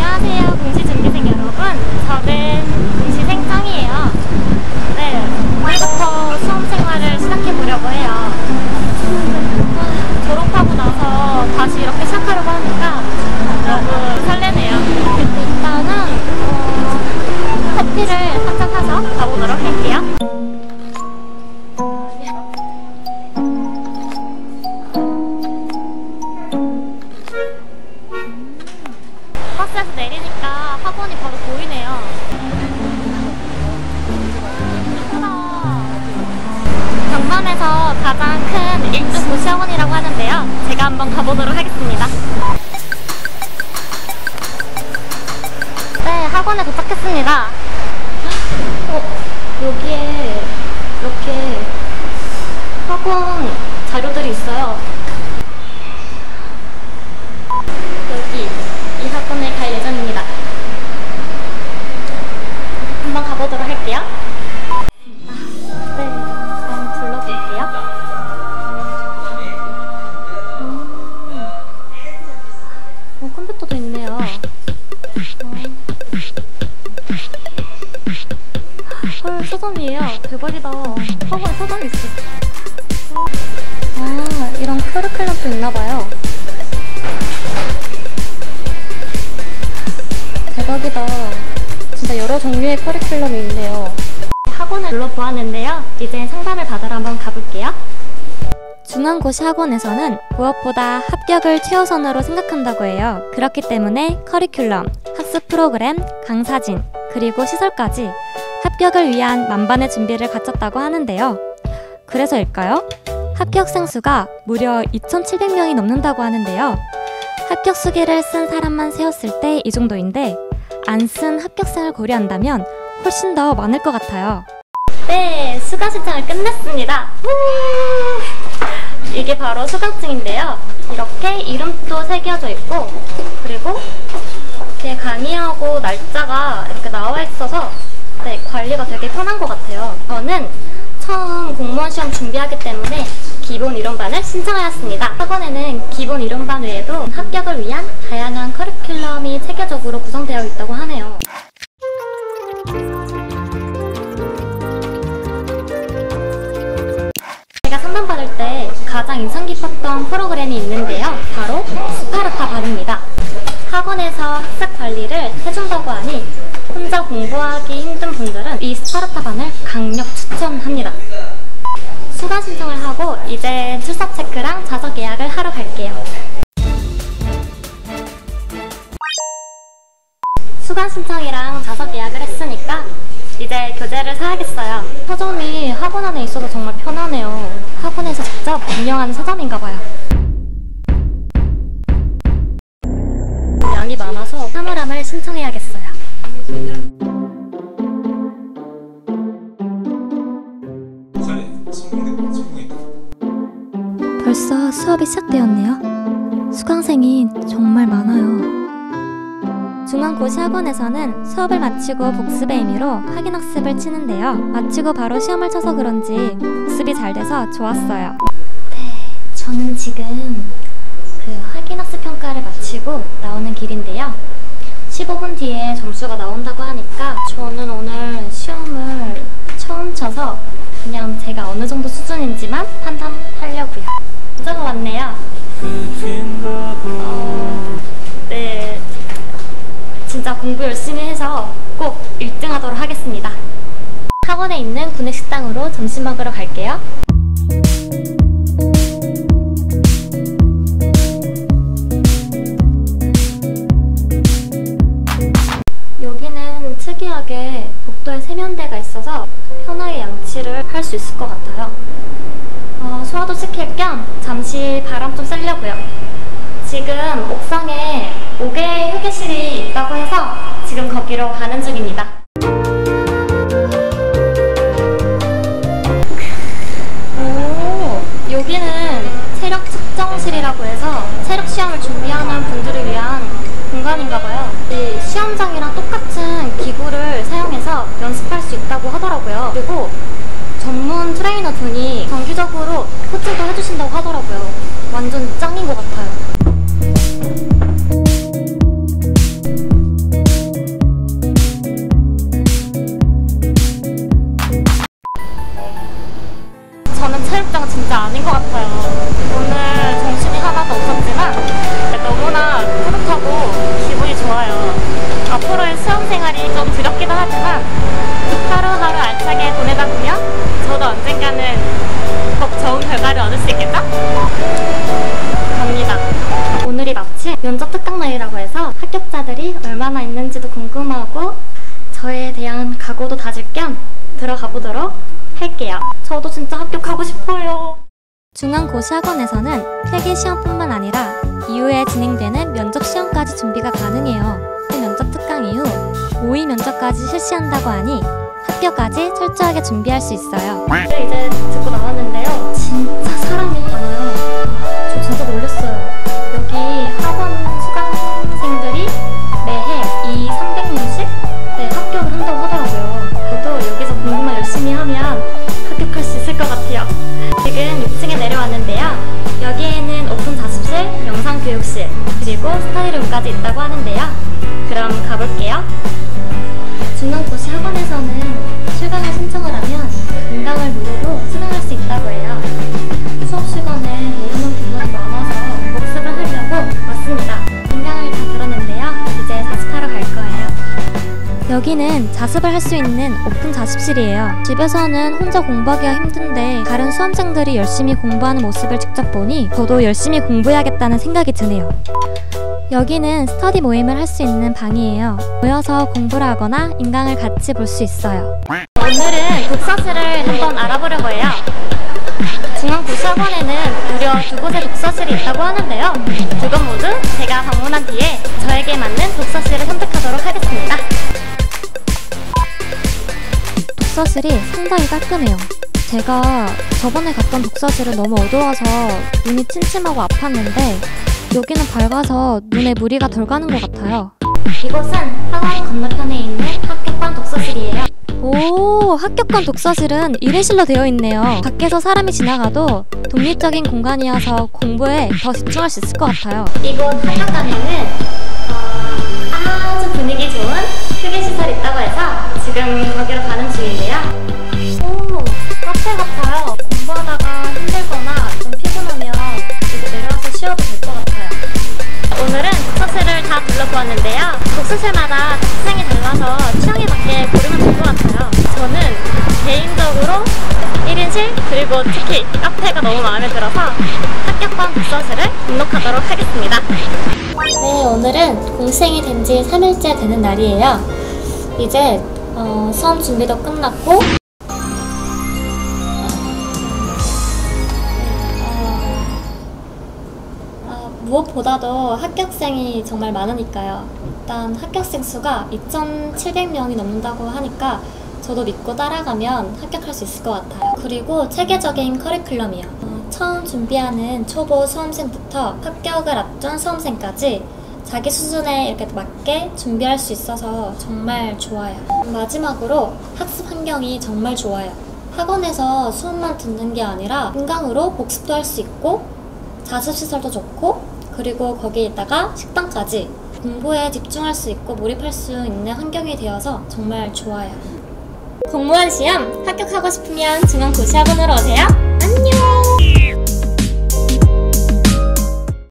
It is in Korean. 안녕하세요, 공시준비생 여러분. 저는 공시생짱이에요. 네, 오늘부터 수험 생활을 시작해보려고 해요. 졸업하고 나서 다시 이렇게 시작하려고 하니까 너무 설레네요. 일단은 커피를 한잔하죠. 가보도록 할게요. 버스에서 내리니까 학원이 바로 보이네요. 경남에서 가장 큰 1등 고시학원이라고 하는데요, 제가 한번 가보도록 하겠습니다. 네, 학원에 도착했습니다. 여기에 이렇게 학원 자료들이 있어요. 컴퓨터도 있네요. 헐, 서점이에요. 대박이다. 학원에 서점이 있어. 아, 이런 커리큘럼도 있나봐요. 대박이다. 진짜 여러 종류의 커리큘럼이 있네요. 학원을 둘러보았는데요, 이제 상담을 받으러 한번 가볼게요. 중간고시 학원에서는 무엇보다 합격을 최우선으로 생각한다고 해요. 그렇기 때문에 커리큘럼, 학습 프로그램, 강사진, 그리고 시설까지 합격을 위한 만반의 준비를 갖췄다고 하는데요. 그래서일까요? 합격생 수가 무려 2,700명이 넘는다고 하는데요. 합격 수기를 쓴 사람만 세었을 때 이 정도인데 안 쓴 합격생을 고려한다면 훨씬 더 많을 것 같아요. 네, 수강 신청을 끝냈습니다. 이게 바로 수강증인데요. 이렇게 이름도 새겨져 있고, 그리고 이렇게 강의하고 날짜가 이렇게 나와 있어서 네, 관리가 되게 편한 것 같아요. 저는 처음 공무원 시험 준비하기 때문에 기본 이론반을 신청하였습니다. 학원에는 기본 이론반 외에도 합격을 위한 다양한 커리큘럼이 체계적으로 구성되어 있다고 하네요. 받을 때 가장 인상 깊었던 프로그램이 있는데요, 바로 스파르타 반입니다. 학원에서 학습 관리를 해준다고 하니 혼자 공부하기 힘든 분들은 이 스파르타 반을 강력 추천합니다. 수강 신청을 하고 이제 출석 체크랑 좌석 예약을 하러 갈게요. 수강 신청이랑 좌석 예약을 했으니까 이제 교재를 사야겠어요. 서점이 학원 안에 있어서 정말 편하네요. 학원에서 직접 운영하는 서점인가봐요. 양이 많아서 사물함을 신청해야겠어요. 벌써 수업이 시작되었네요. 수강생이 정말 많아요. 중간고시 학원에서는 수업을 마치고 복습의 의미로 확인학습을 치는데요. 마치고 바로 시험을 쳐서 그런지 복습이 잘 돼서 좋았어요. 네, 저는 지금 그 확인학습 평가를 마치고 나오는 길인데요. 15분 뒤에 점수가 나온다고 하니까 저는 오늘 시험을 처음 쳐서 그냥 제가 어느 정도 수준인지만 판단하려고요. 문제가 왔네요. 네, 진짜 공부 열심히 해서 꼭 1등 하도록 하겠습니다. 학원에 있는 구내식당으로 점심 먹으러 갈게요. 여기는 특이하게 복도에 세면대가 있어서 편하게 양치를 할 수 있을 것 같아요. 소화도 시킬 겸 잠시 바람 좀 쐬려고요. 지금 옥상에 5개의 휴게실이 있다고 해서 지금 거기로 가는 중입니다. 오, 여기는 체력 측정 시험실이라고 해서 체력시험을 준비하는 분들을 위한 공간인가봐요. 시험장이랑 똑같은 기구를 사용해서 연습할 수 있다고 하더라고요. 그리고 전문 트레이너 분이 정기적으로 코칭도 해주신다고 하더라고요. 완전 짱인 것 같아요. 저는 체육장은 진짜 아닌 것 같아요. 오늘 정신이 하나도 없었지만 너무나 뿌듯하고 기분이 좋아요. 앞으로의 수험 생활이 좀 두렵기도 하지만 하루하루 알차게 보내다 보면 저도 언젠가는 꼭 좋은 결과를 얻을 수 있겠죠? 갑니다. 오늘이 마침 면접 특강 날이라고 해서 합격자들이 얼마나 있는지도 궁금하고 저에 대한 각오도 다질 겸 들어가 보도록 할게요. 저도 진짜 합격하고 싶어요. 중앙고시학원에서는 필기시험뿐만 아니라 이후에 진행되는 면접시험까지 준비가 가능해요. 면접 특강 이후 모의 면접까지 실시한다고 하니 합격까지 철저하게 준비할 수 있어요. 이제 듣고 나왔는데요. 진짜 사람이 많아요. 저 진짜 놀랐어요. 여기 학원 수강생들이 매해 300명씩 합격을 한다고 하더라고요. 저도 여기서 공부만 열심히 하면 합격할 수 있을 것 같아요. 지금 6층에 내려왔는데요. 여기에는 오픈 자습실, 영상교육실, 그리고 스터디룸까지 있다고 하는데요. 그럼 가볼게요. 중앙고시학원에서는 출강을 신청을 하면 인강을 무료로 수강할 수 있다고 해요. 수업시간에 모르는 부분이 많아서 복습을 하려고 왔습니다. 인강을 다 들었는데요. 이제 자습하러 갈 거예요. 여기는 자습을 할 수 있는 오픈 자습실이에요. 집에서는 혼자 공부하기가 힘든데 다른 수험생들이 열심히 공부하는 모습을 직접 보니 저도 열심히 공부해야겠다는 생각이 드네요. 여기는 스터디 모임을 할 수 있는 방이에요. 모여서 공부를 하거나 인강을 같이 볼 수 있어요. 오늘은 독서실을 한번 알아보려고 해요. 중앙고시학원에는 무려 2곳의 독서실이 있다고 하는데요. 2곳 모두 제가 방문한 뒤에 저에게 맞는 독서실을 선택하도록 하겠습니다. 독서실이 상당히 깔끔해요. 제가 저번에 갔던 독서실은 너무 어두워서 눈이 침침하고 아팠는데 여기는 밝아서 눈에 무리가 덜 가는 것 같아요. 이곳은 학원 건너편에 있는 합격반 독서실이에요. 오, 합격반 독서실은 일회실로 되어 있네요. 밖에서 사람이 지나가도 독립적인 공간이어서 공부에 더 집중할 수 있을 것 같아요. 이곳 합격반에는 아주 분위기 좋은 휴게시설이 있다고 해서 지금 거기로 가는 중인데요. 오, 카페 같아요. 공부하다가 힘들거나 좀 피곤하면 이제 내려와서 쉬어도 될 것 같아요. 오늘은 독서실을 다 둘러보았는데요. 독서실마다 특징이 달라서 취향에 맞게 고르면 될 것 같아요. 저는 개인적으로 1인실 그리고 특히 카페가 너무 마음에 들어서 합격반 독서실을 등록하도록 하겠습니다. 네, 오늘은 공시행이 된 지 3일째 되는 날이에요. 이제 수험 준비도 끝났고 무엇보다도 합격생이 정말 많으니까요. 일단 합격생 수가 2,700명이 넘는다고 하니까 저도 믿고 따라가면 합격할 수 있을 것 같아요. 그리고 체계적인 커리큘럼이요. 처음 준비하는 초보 수험생부터 합격을 앞둔 수험생까지 자기 수준에 이렇게 맞게 준비할 수 있어서 정말 좋아요. 마지막으로 학습 환경이 정말 좋아요. 학원에서 수업만 듣는 게 아니라 인강으로 복습도 할 수 있고 자습시설도 좋고 그리고 거기에다가 식당까지 공부에 집중할 수 있고 몰입할 수 있는 환경이 되어서 정말 좋아요. 공무원 시험 합격하고 싶으면 중앙고시학원으로 오세요.